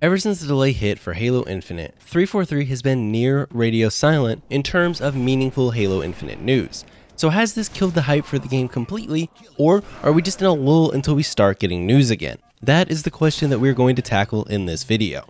Ever since the delay hit for Halo Infinite, 343 has been near radio silent in terms of meaningful Halo Infinite news. So has this killed the hype for the game completely, or are we just in a lull until we start getting news again? That is the question that we're going to tackle in this video.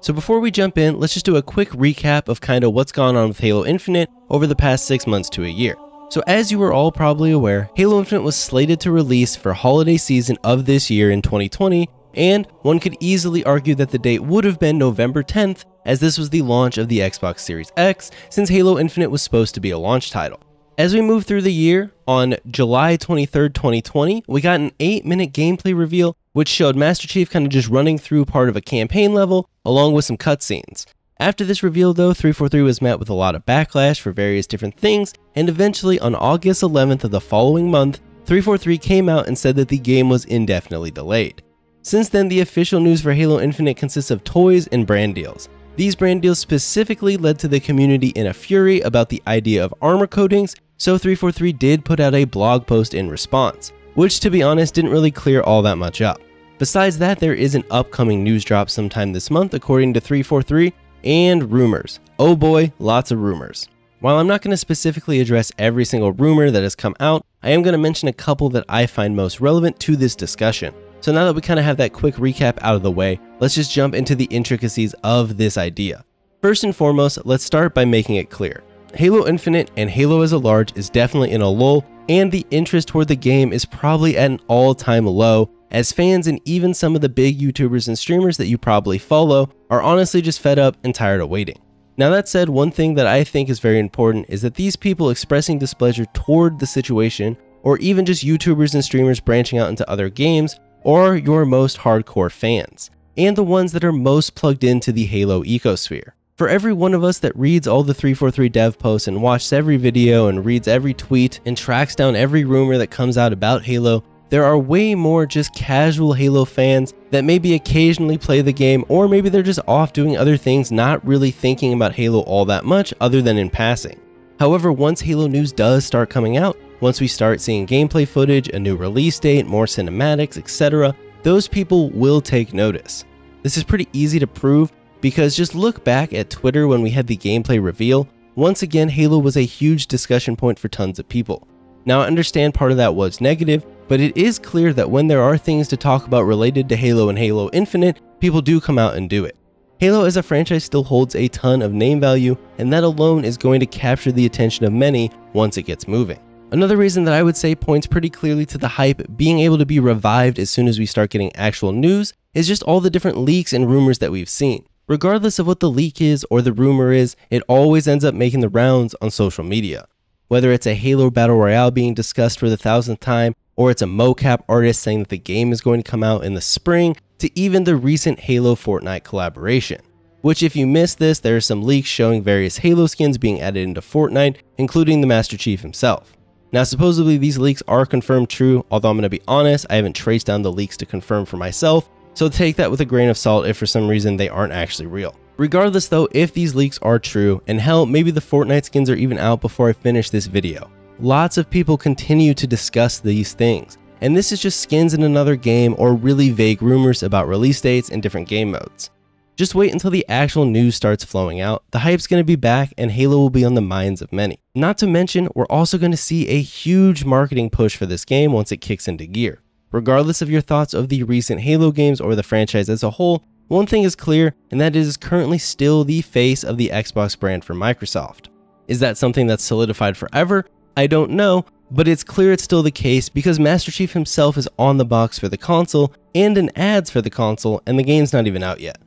So before we jump in, let's just do a quick recap of kind of what's gone on with Halo Infinite over the past 6 months to a year. So as you are all probably aware, Halo Infinite was slated to release for holiday season of this year in 2020, and one could easily argue that the date would have been November 10th, as this was the launch of the Xbox Series X, since Halo Infinite was supposed to be a launch title. As we move through the year, on July 23rd, 2020, we got an 8-minute gameplay reveal, which showed Master Chief kind of just running through part of a campaign level, along with some cutscenes. After this reveal though, 343 was met with a lot of backlash for various different things, and eventually on August 11th of the following month, 343 came out and said that the game was indefinitely delayed. Since then, the official news for Halo Infinite consists of toys and brand deals. These brand deals specifically led to the community in a fury about the idea of armor coatings, so 343 did put out a blog post in response, which to be honest didn't really clear all that much up. Besides that, there is an upcoming news drop sometime this month according to 343, and rumors. Oh boy, lots of rumors. While I'm not going to specifically address every single rumor that has come out, I am going to mention a couple that I find most relevant to this discussion. So now that we kind of have that quick recap out of the way, let's just jump into the intricacies of this idea. First and foremost, let's start by making it clear. Halo Infinite and Halo as a large is definitely in a lull, and the interest toward the game is probably at an all-time low, as fans and even some of the big YouTubers and streamers that you probably follow are honestly just fed up and tired of waiting. Now that said, one thing that I think is very important is that these people expressing displeasure toward the situation, or even just YouTubers and streamers branching out into other games, are your most hardcore fans, and the ones that are most plugged into the Halo ecosphere. For every one of us that reads all the 343 dev posts and watches every video and reads every tweet and tracks down every rumor that comes out about Halo, there are way more just casual Halo fans that maybe occasionally play the game, or maybe they're just off doing other things, not really thinking about Halo all that much other than in passing. However, once Halo news does start coming out, once we start seeing gameplay footage, a new release date, more cinematics, etc., those people will take notice. This is pretty easy to prove because just look back at Twitter when we had the gameplay reveal. Once again, Halo was a huge discussion point for tons of people. Now I understand part of that was negative, but it is clear that when there are things to talk about related to Halo and Halo Infinite, people do come out and do it. Halo as a franchise still holds a ton of name value, and that alone is going to capture the attention of many once it gets moving. Another reason that I would say points pretty clearly to the hype being able to be revived as soon as we start getting actual news is just all the different leaks and rumors that we've seen. Regardless of what the leak is or the rumor is, it always ends up making the rounds on social media. Whether it's a Halo Battle Royale being discussed for the 1000th time, or it's a mocap artist saying that the game is going to come out in the spring, to even the recent Halo Fortnite collaboration. Which if you missed this, there are some leaks showing various Halo skins being added into Fortnite, including the Master Chief himself. Now supposedly these leaks are confirmed true, although I'm going to be honest, I haven't traced down the leaks to confirm for myself, so take that with a grain of salt if for some reason they aren't actually real. Regardless though, if these leaks are true, and hell, maybe the Fortnite skins are even out before I finish this video, lots of people continue to discuss these things, and this is just skins in another game or really vague rumors about release dates and different game modes. Just wait until the actual news starts flowing out, the hype's going to be back and Halo will be on the minds of many. Not to mention, we're also going to see a huge marketing push for this game once it kicks into gear. Regardless of your thoughts of the recent Halo games or the franchise as a whole, one thing is clear, and that it is currently still the face of the Xbox brand for Microsoft. Is that something that's solidified forever? I don't know, but it's clear it's still the case because Master Chief himself is on the box for the console and in ads for the console, and the game's not even out yet.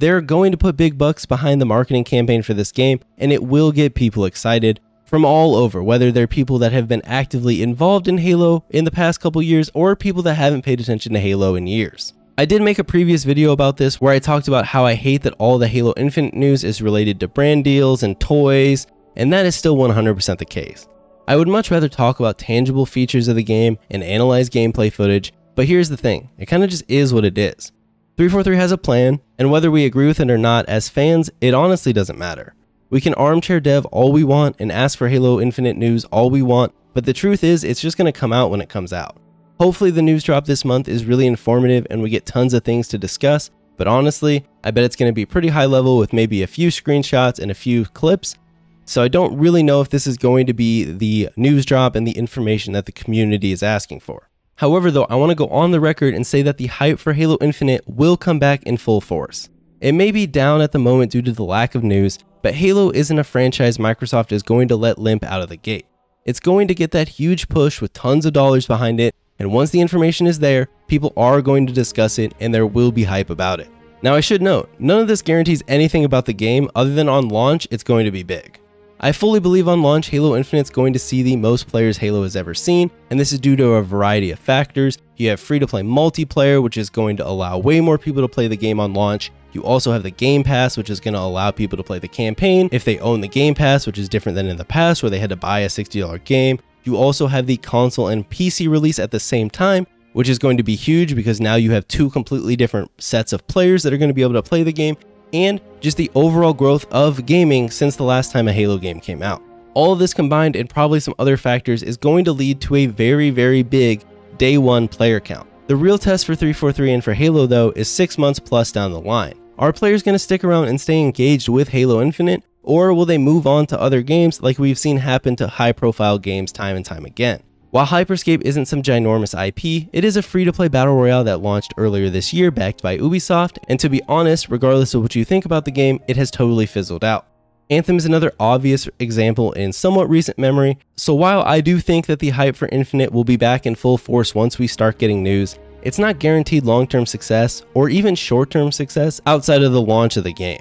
They're going to put big bucks behind the marketing campaign for this game, and it will get people excited from all over, whether they're people that have been actively involved in Halo in the past couple years or people that haven't paid attention to Halo in years. I did make a previous video about this where I talked about how I hate that all the Halo Infinite news is related to brand deals and toys, and that is still 100% the case. I would much rather talk about tangible features of the game and analyze gameplay footage, but here's the thing, it kind of just is what it is. 343 has a plan, and whether we agree with it or not as fans, it honestly doesn't matter. We can armchair dev all we want and ask for Halo Infinite news all we want, but the truth is it's just going to come out when it comes out. Hopefully the news drop this month is really informative and we get tons of things to discuss, but honestly, I bet it's going to be pretty high level with maybe a few screenshots and a few clips. So I don't really know if this is going to be the news drop and the information that the community is asking for. However though, I want to go on the record and say that the hype for Halo Infinite will come back in full force. It may be down at the moment due to the lack of news, but Halo isn't a franchise Microsoft is going to let limp out of the gate. It's going to get that huge push with tons of dollars behind it, and once the information is there, people are going to discuss it and there will be hype about it. Now I should note, none of this guarantees anything about the game other than on launch it's going to be big. I fully believe on launch Halo Infinite's going to see the most players Halo has ever seen, and this is due to a variety of factors. You have free-to-play multiplayer, which is going to allow way more people to play the game on launch. You also have the Game Pass, which is going to allow people to play the campaign if they own the Game Pass, which is different than in the past where they had to buy a $60 game. You also have the console and PC release at the same time, which is going to be huge because now you have two completely different sets of players that are going to be able to play the game, and just the overall growth of gaming since the last time a Halo game came out. All of this combined and probably some other factors is going to lead to a very big day one player count. The real test for 343 and for Halo though is 6 months plus down the line. Are players going to stick around and stay engaged with Halo Infinite, or will they move on to other games like we've seen happen to high profile games time and time again? While Hyperscape isn't some ginormous IP, it is a free-to-play battle royale that launched earlier this year backed by Ubisoft, and to be honest, regardless of what you think about the game, it has totally fizzled out. Anthem is another obvious example in somewhat recent memory, so while I do think that the hype for Infinite will be back in full force once we start getting news, it's not guaranteed long-term success or even short-term success outside of the launch of the game.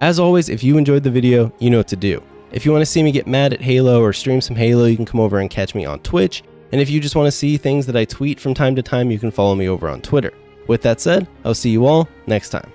As always, if you enjoyed the video, you know what to do. If you want to see me get mad at Halo or stream some Halo, you can come over and catch me on Twitch. And if you just want to see things that I tweet from time to time, you can follow me over on Twitter. With that said, I'll see you all next time.